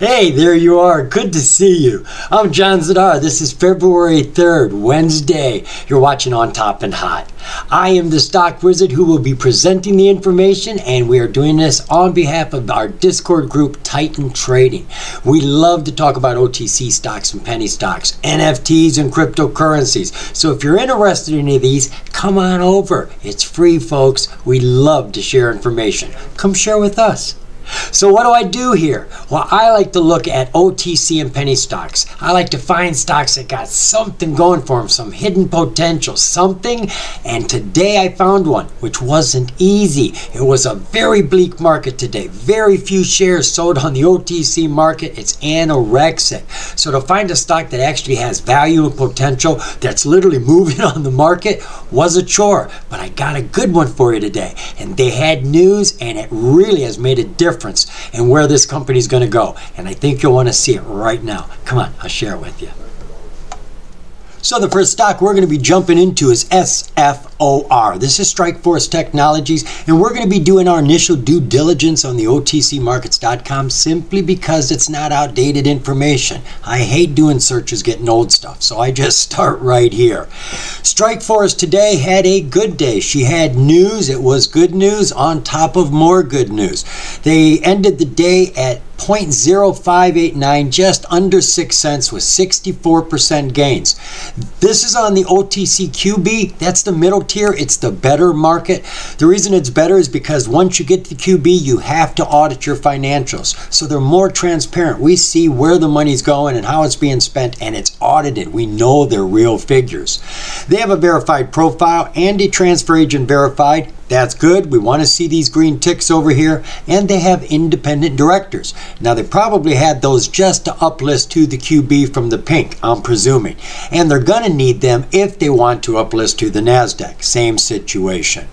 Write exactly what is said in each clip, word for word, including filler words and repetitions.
Hey, there you are. Good to see you. I'm John Zidar. This is February third, Wednesday. You're watching On Top and Hot. I am the stock wizard who will be presenting the information, and we are doing this on behalf of our Discord group, Titan Trading. We love to talk about O T C stocks and penny stocks, N F Ts and cryptocurrencies. So if you're interested in any of these, come on over. It's free, folks. We love to share information. Come share with us. So what do I do here? Well, I like to look at O T C and penny stocks. I like to find stocks that got something going for them, some hidden potential, something. And today I found one, which wasn't easy. It was a very bleak market today. Very few shares sold on the O T C market. It's anorexic. So to find a stock that actually has value and potential, that's literally moving on the market, was a chore. But I got a good one for you today. And they had news, and it really has made a difference. And where this company is going to go, and I think you'll want to see it right now. Come on, I'll share it with you. So the first stock we're going to be jumping into is S F O R. This is Strikeforce Technologies, and we're going to be doing our initial due diligence on the O T C markets dot com simply because it's not outdated information. I hate doing searches getting old stuff, so I just start right here. Strikeforce today had a good day. She had news. It was good news on top of more good news. They ended the day at zero point zero five eight nine, just under six cents, with sixty-four percent gains. This is on the O T C Q B. That's the middle tier. It's the better market. The reason it's better is because once you get to the Q B, you have to audit your financials. So they're more transparent. We see where the money's going and how it's being spent, and it's audited. We know they're real figures. They have a verified profile and a transfer agent verified. That's good. We want to see these green ticks over here. And they have independent directors. Now, they probably had those just to uplist to the Q B from the pink, I'm presuming. And they're going to need them if they want to uplist to the NASDAQ. Same situation.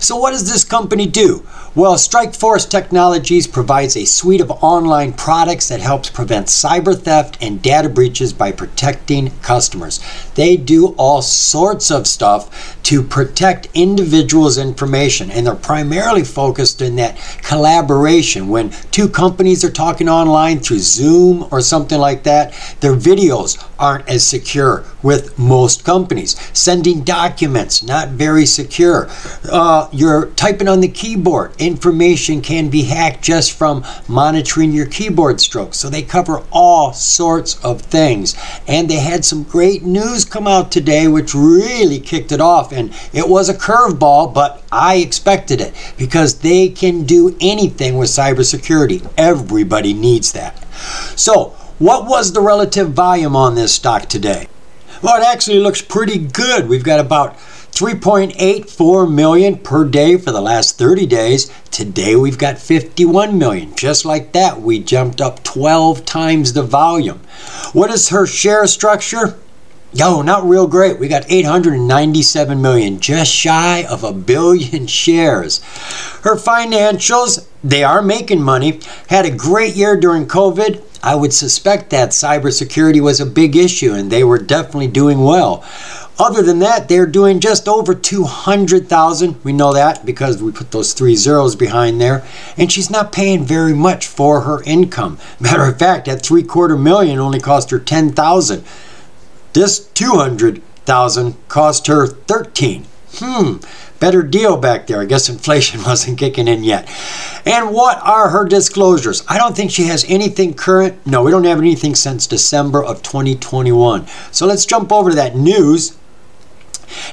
So what does this company do? Well, Strikeforce Technologies provides a suite of online products that helps prevent cyber theft and data breaches by protecting customers. They do all sorts of stuff to protect individuals' information, and they're primarily focused in that collaboration. When two companies are talking online through Zoom or something like that, their videos aren't as secure with most companies. Sending documents, not very secure. Uh, you're typing on the keyboard. Information can be hacked just from monitoring your keyboard strokes. So they cover all sorts of things. And they had some great news come out today, which really kicked it off. And it was a curveball, but I expected it because they can do anything with cybersecurity. Everybody needs that. So what was the relative volume on this stock today? Well, it actually looks pretty good. We've got about three point eight four million per day for the last thirty days. Today we've got fifty-one million. Just like that, we jumped up twelve times the volume. What is her share structure? No, not real great. We got eight hundred ninety-seven million, just shy of a billion shares. Her financials, they are making money. Had a great year during COVID. I would suspect that cybersecurity was a big issue, and they were definitely doing well. Other than that, they're doing just over two hundred thousand. We know that because we put those three zeros behind there. And she's not paying very much for her income. Matter of fact, that three quarter million only cost her ten thousand. This two hundred thousand cost her thirteen. Hmm, better deal back there. I guess inflation wasn't kicking in yet. And what are her disclosures? I don't think she has anything current. No, we don't have anything since December of twenty twenty-one. So let's jump over to that news.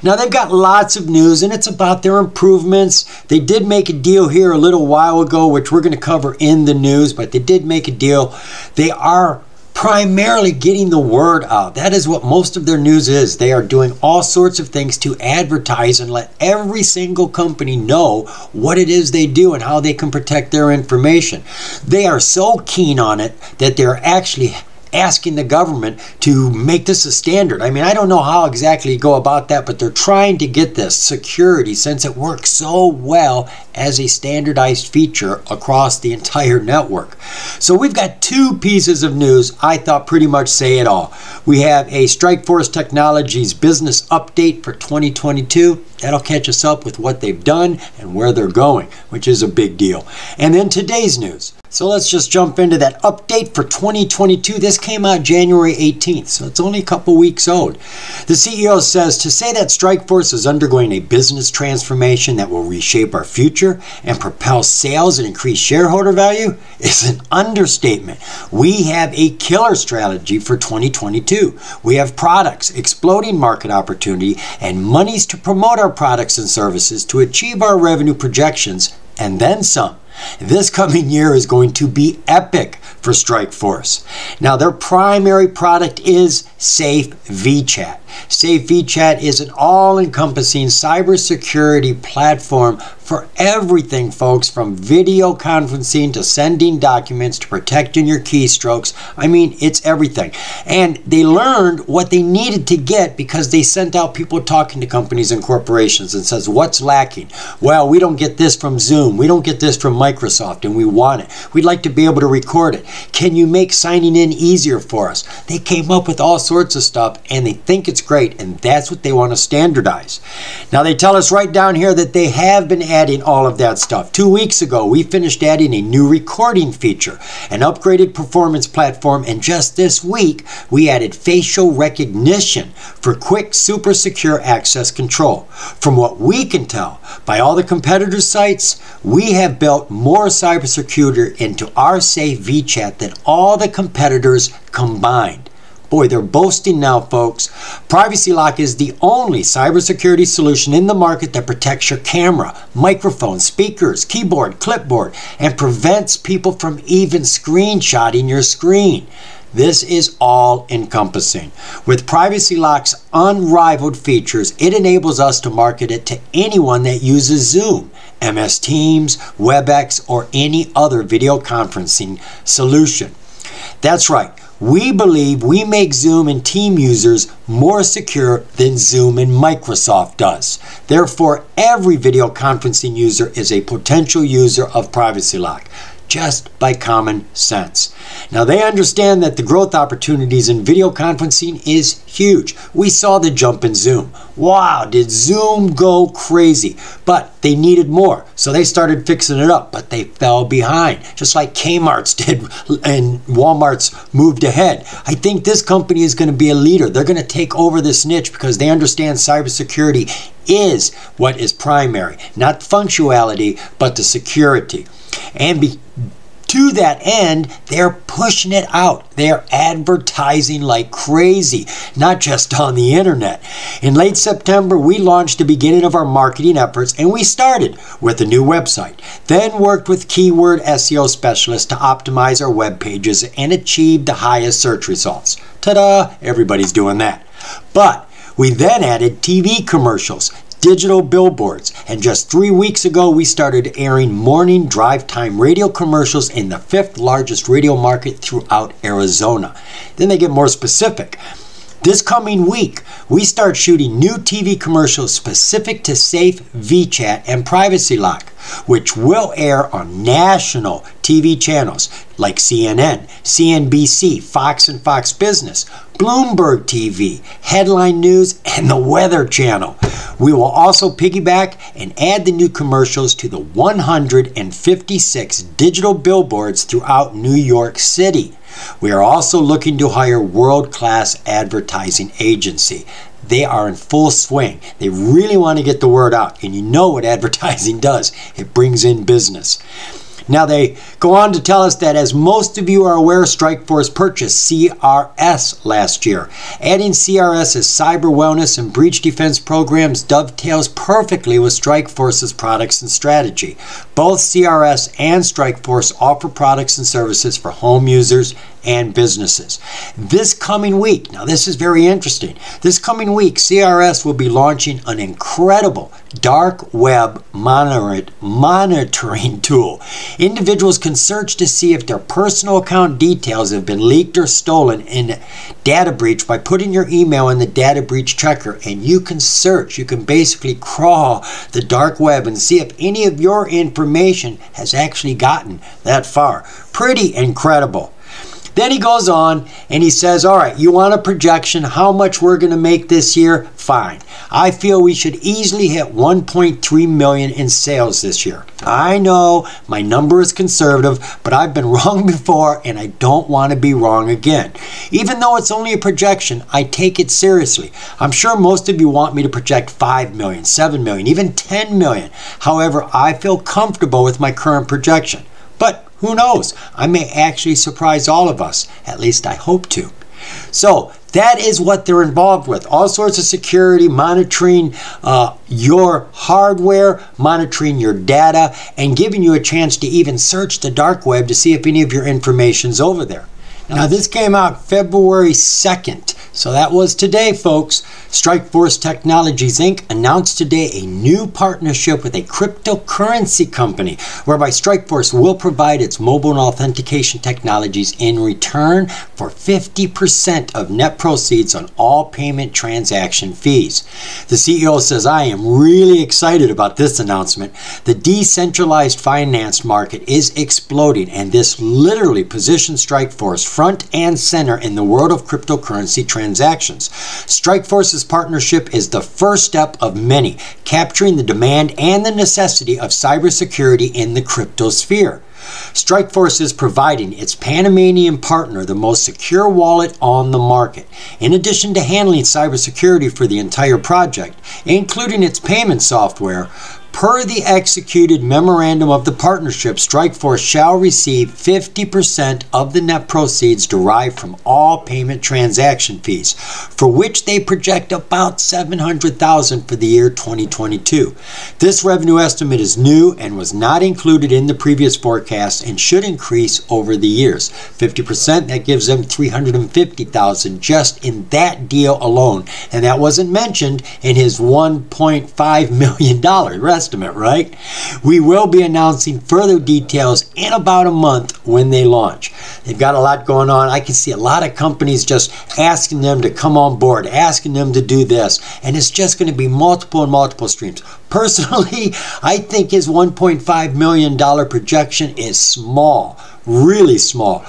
Now, they've got lots of news, and it's about their improvements. They did make a deal here a little while ago, which we're going to cover in the news, but they did make a deal. They are primarily getting the word out. That is what most of their news is. They are doing all sorts of things to advertise and let every single company know what it is they do and how they can protect their information. They are so keen on it that they're actually asking the government to make this a standard. I mean, I don't know how exactly you go about that, but they're trying to get this security, since it works so well as a standardized feature across the entire network. So we've got two pieces of news I thought pretty much say it all. We have a Strikeforce Technologies business update for twenty twenty-two. That'll catch us up with what they've done and where they're going, which is a big deal. And then today's news. So let's just jump into that update for twenty twenty-two. This came out January eighteenth, so it's only a couple weeks old. The C E O says, to say that Strikeforce is undergoing a business transformation that will reshape our future and propel sales and increase shareholder value is an understatement. We have a killer strategy for twenty twenty-two. We have products, exploding market opportunity, and monies to promote our products and services to achieve our revenue projections and then some. This coming year is going to be epic for Strikeforce. Now, their primary product is SafeVChat. SafeVChat is an all-encompassing cybersecurity platform for everything, folks, from video conferencing to sending documents to protecting your keystrokes. I mean, it's everything. And they learned what they needed to get because they sent out people talking to companies and corporations and says, what's lacking? Well, we don't get this from Zoom. We don't get this from Microsoft, and we want it. We'd like to be able to record it. Can you make signing in easier for us? They came up with all sorts of stuff, and they think it's great, and that's what they want to standardize. Now, they tell us right down here that they have been adding all of that stuff. Two weeks ago, we finished adding a new recording feature, an upgraded performance platform, and just this week, we added facial recognition for quick, super secure access control. From what we can tell, by all the competitor sites, we have built more cybersecurity into our SafeVChat than all the competitors combined. Boy, they're boasting now, folks. Privacy Lock is the only cybersecurity solution in the market that protects your camera, microphone, speakers, keyboard, clipboard, and prevents people from even screenshotting your screen. This is all-encompassing. With Privacy Lock's unrivaled features, it enables us to market it to anyone that uses Zoom, M S Teams, WebEx, or any other video conferencing solution. That's right. We believe we make Zoom and Team users more secure than Zoom and Microsoft does. Therefore, every video conferencing user is a potential user of Privacy Lock, just by common sense. Now, they understand that the growth opportunities in video conferencing is huge. We saw the jump in Zoom. Wow, did Zoom go crazy? But they needed more, so they started fixing it up, but they fell behind, just like Kmart's did and Walmart's moved ahead. I think this company is going to be a leader. They're going to take over this niche because they understand cybersecurity is what is primary, not functionality, but the security. And be, to that end, they're pushing it out. They're advertising like crazy, not just on the internet. In late September, we launched the beginning of our marketing efforts, and we started with a new website, then worked with keyword S E O specialists to optimize our web pages and achieve the highest search results. Ta-da! Everybody's doing that. But we then added T V commercials, digital billboards, and just three weeks ago we started airing morning drive time radio commercials in the fifth largest radio market throughout Arizona. Then they get more specific. This coming week, we start shooting new T V commercials specific to SafeVChat and Privacy Lock, which will air on national T V channels like C N N, C N B C, Fox and Fox Business, Bloomberg T V, Headline News, and the Weather Channel. We will also piggyback and add the new commercials to the one hundred fifty-six digital billboards throughout New York City. We are also looking to hire a world-class advertising agency. They are in full swing. They really want to get the word out, and you know what advertising does. It brings in business. Now, they go on to tell us that, as most of you are aware, Strikeforce purchased C R S last year. Adding CRS's cyber wellness and breach defense programs dovetails perfectly with Strikeforce's products and strategy. Both C R S and Strikeforce offer products and services for home users and businesses. This coming week, now this is very interesting, this coming week C R S will be launching an incredible dark web monitoring tool. Individuals can search to see if their personal account details have been leaked or stolen in a data breach by putting your email in the data breach checker, and you can search, you can basically crawl the dark web and see if any of your information has actually gotten that far. Pretty incredible. Then he goes on and he says, all right, you want a projection how much we're going to make this year? Fine. I feel we should easily hit one point three million dollars in sales this year. I know my number is conservative, but I've been wrong before and I don't want to be wrong again. Even though it's only a projection, I take it seriously. I'm sure most of you want me to project five million dollars, seven million dollars, even ten million dollars. However, I feel comfortable with my current projection. But who knows? I may actually surprise all of us. At least I hope to. So that is what they're involved with. All sorts of security, monitoring uh, your hardware, monitoring your data, and giving you a chance to even search the dark web to see if any of your information's over there. Now this came out February second, so that was today, folks. Strikeforce Technologies Incorporated announced today a new partnership with a cryptocurrency company whereby Strikeforce will provide its mobile and authentication technologies in return for fifty percent of net proceeds on all payment transaction fees. The C E O says, I am really excited about this announcement. The decentralized finance market is exploding, and this literally positions Strikeforce front and center in the world of cryptocurrency transactions. Strikeforce's partnership is the first step of many, capturing the demand and the necessity of cybersecurity in the crypto sphere. Strikeforce is providing its Panamanian partner the most secure wallet on the market. In addition to handling cybersecurity for the entire project, including its payment software, per the executed memorandum of the partnership, Strikeforce shall receive fifty percent of the net proceeds derived from all payment transaction fees, for which they project about seven hundred thousand dollars for the year twenty twenty-two. This revenue estimate is new and was not included in the previous forecast and should increase over the years. fifty percent, that gives them three hundred fifty thousand dollars just in that deal alone, and that wasn't mentioned in his one point five million dollars rest. Estimate, right? We will be announcing further details in about a month when they launch. They've got a lot going on. I can see a lot of companies just asking them to come on board, asking them to do this, and it's just going to be multiple and multiple streams. Personally, I think his one point five million dollars projection is small, really small.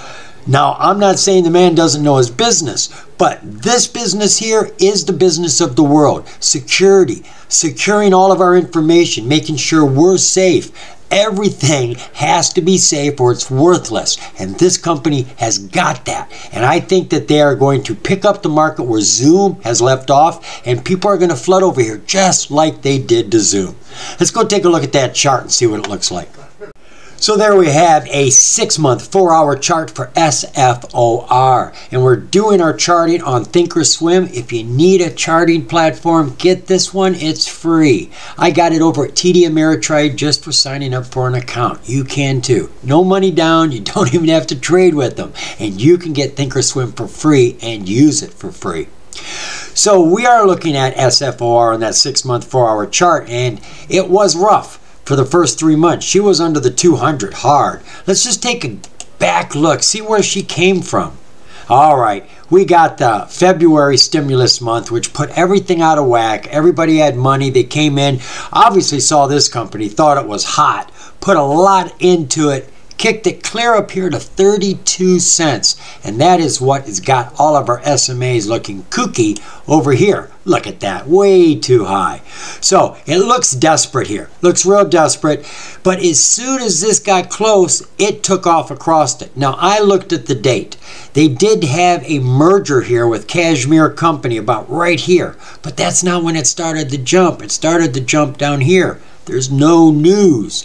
Now, I'm not saying the man doesn't know his business, but this business here is the business of the world. Security, securing all of our information, making sure we're safe. Everything has to be safe or it's worthless, and this company has got that. And I think that they are going to pick up the market where Zoom has left off, and people are going to flood over here just like they did to Zoom. Let's go take a look at that chart and see what it looks like. So there we have a six-month, four-hour chart for S F O R. And we're doing our charting on Thinkorswim. If you need a charting platform, get this one. It's free. I got it over at T D Ameritrade just for signing up for an account. You can too. No money down. You don't even have to trade with them. And you can get Thinkorswim for free and use it for free. So we are looking at S F O R on that six-month, four-hour chart. And it was rough. For the first three months, she was under the two hundred hard. Let's just take a back look, see where she came from. All right, we got the February stimulus month, which put everything out of whack. Everybody had money. They came in, obviously saw this company, thought it was hot, put a lot into it, kicked it clear up here to thirty-two cents. And that is what has got all of our S M As looking kooky over here. Look at that, way too high. So it looks desperate here, looks real desperate. But as soon as this got close, it took off across it. Now I looked at the date. They did have a merger here with Cashmere Company about right here, but that's not when it started the jump. It started the jump down here. There's no news.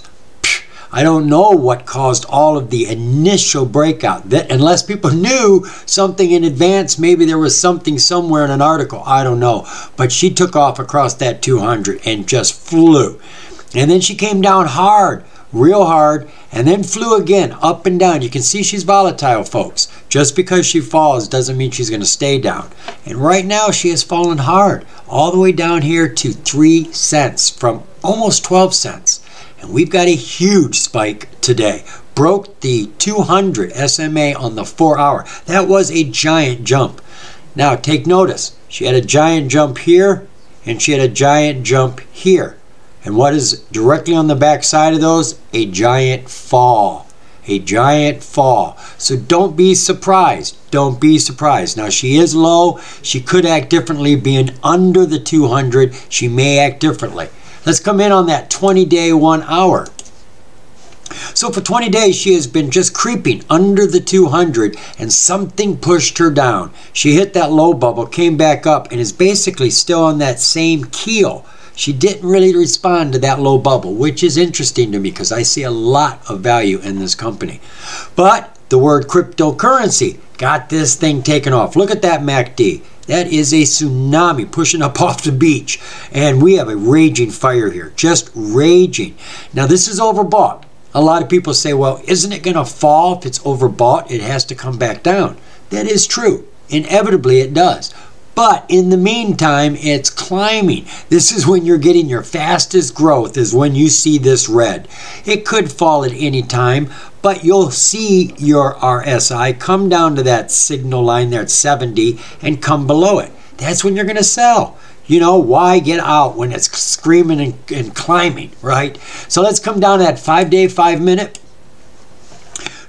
I don't know what caused all of the initial breakout. That, unless people knew something in advance, maybe there was something somewhere in an article, I don't know. But she took off across that two hundred and just flew. And then she came down hard, real hard, and then flew again up and down. You can see she's volatile, folks. Just because she falls doesn't mean she's going to stay down. And right now she has fallen hard, all the way down here to three cents from almost twelve cents. And we've got a huge spike today. Broke the two hundred S M A on the four hour. That was a giant jump. Now take notice, she had a giant jump here and she had a giant jump here. And what is directly on the back side of those? A giant fall. A giant fall. So don't be surprised. Don't be surprised. Now she is low. She could act differently being under the two hundred. She may act differently. Let's come in on that twenty day one hour. So for twenty days she has been just creeping under the two hundred and something pushed her down. She hit that low bubble, came back up, and is basically still on that same keel. She didn't really respond to that low bubble, which is interesting to me because I see a lot of value in this company. But the word cryptocurrency got this thing taken off. Look at that M A C D. That is a tsunami pushing up off the beach. And we have a raging fire here, just raging. Now this is overbought. A lot of people say, well, isn't it going to fall if it's overbought? It has to come back down. That is true. Inevitably it does. But in the meantime, it's climbing. This is when you're getting your fastest growth, is when you see this red. It could fall at any time, but you'll see your R S I come down to that signal line there at seventy and come below it. That's when you're going to sell. You know, why get out when it's screaming and, and climbing, right? So let's come down to that five day, five minute.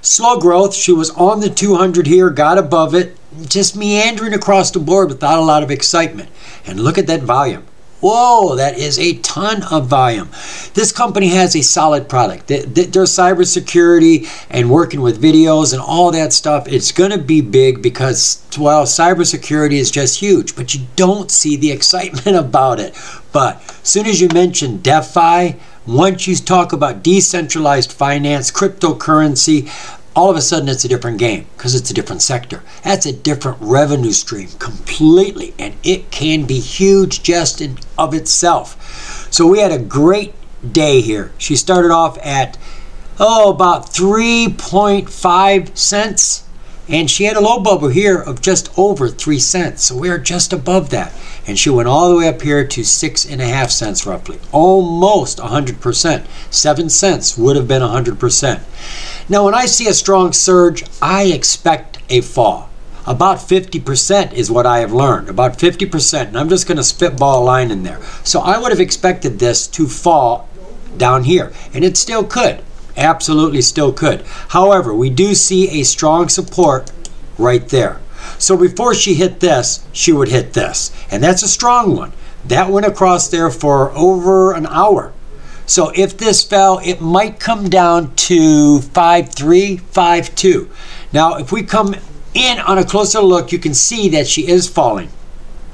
Slow growth. She was on the two hundred here, got above it, just meandering across the board without a lot of excitement. And look at that volume. Whoa, that is a ton of volume. This company has a solid product. Their cybersecurity and working with videos and all that stuff, it's going to be big because, well, cybersecurity is just huge, but you don't see the excitement about it. But as soon as you mention DeFi, once you talk about decentralized finance, cryptocurrency, all of a sudden it's a different game because it's a different sector. That's a different revenue stream completely, and it can be huge just in of itself. So we had a great day here. She started off at, oh, about three point five cents, and she had a low bubble here of just over three cents, so we're just above that. And she went all the way up here to six and a half cents roughly, almost one hundred percent. Seven cents would have been one hundred percent. Now when I see a strong surge, I expect a fall. About fifty percent is what I have learned, about fifty percent, and I'm just going to spitball a line in there. So I would have expected this to fall down here, and it still could, absolutely still could. However, we do see a strong support right there. So before she hit this, she would hit this. And that's a strong one. That went across there for over an hour. So if this fell, it might come down to five three, five two. Now, if we come in on a closer look, you can see that she is falling.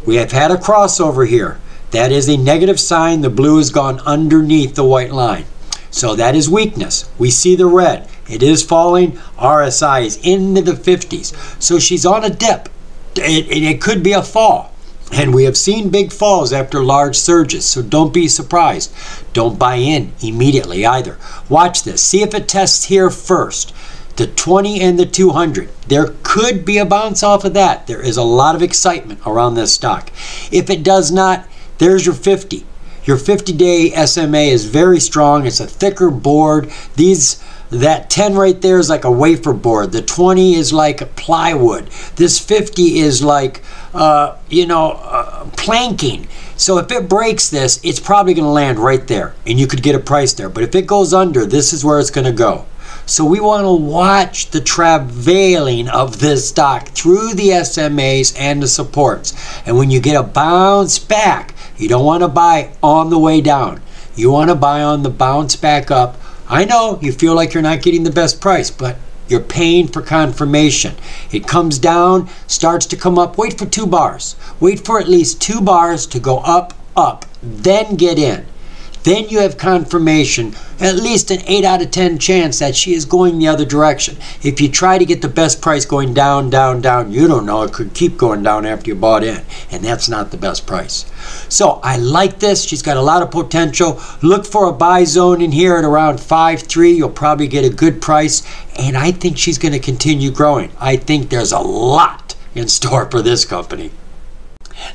We have had a crossover here. That is a negative sign. The blue has gone underneath the white line. So that is weakness. We see the red. It is falling. R S I is into the fifties. So she's on a dip. It, it, it could be a fall. And we have seen big falls after large surges. So don't be surprised. Don't buy in immediately either. Watch this. See if it tests here first. The twenty and the two hundred. There could be a bounce off of that. There is a lot of excitement around this stock. If it does not, there's your fifty. Your fifty day S M A is very strong. It's a thicker board. These, that ten right there is like a wafer board. The twenty is like plywood. This fifty is like, uh, you know, uh, planking. So if it breaks this, it's probably going to land right there, and you could get a price there. But if it goes under, this is where it's going to go. So we want to watch the travailing of this stock through the S M As and the supports. And when you get a bounce back, you don't want to buy on the way down. You want to buy on the bounce back up. I know you feel like you're not getting the best price, but you're paying for confirmation. It comes down, starts to come up. Wait for two bars. Wait for at least two bars to go up, up, then get in. then you have confirmation, at least an eight out of ten chance that she is going the other direction. If you try to get the best price going down, down, down, you don't know, it could keep going down after you bought in, and that's not the best price. So I like this. She's got a lot of potential. Look for a buy zone in here at around five three. You'll probably get a good price, and I think she's going to continue growing. I think there's a lot in store for this company.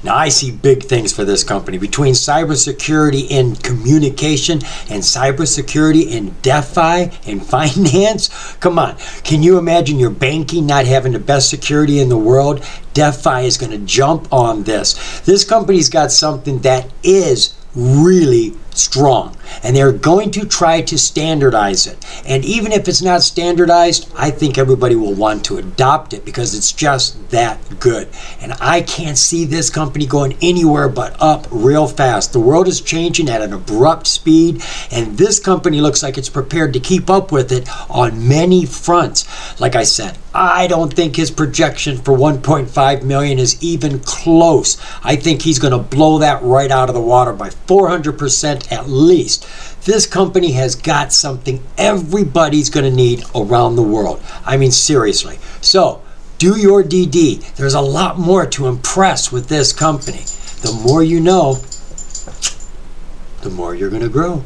Now, I see big things for this company. Between cybersecurity and communication and cybersecurity and DeFi and finance, come on. Can you imagine your banking not having the best security in the world? DeFi is going to jump on this. This company's got something that is really strong, and they're going to try to standardize it. And even if it's not standardized, I think everybody will want to adopt it because it's just that good. And I can't see this company going anywhere but up real fast. The world is changing at an abrupt speed, and this company looks like it's prepared to keep up with it on many fronts. Like I said, I don't think his projection for one point five million is even close. I think he's going to blow that right out of the water by four hundred percent at least. This company has got something everybody's going to need around the world. I mean, seriously. So do your D D. There's a lot more to impress with this company. The more you know, the more you're going to grow.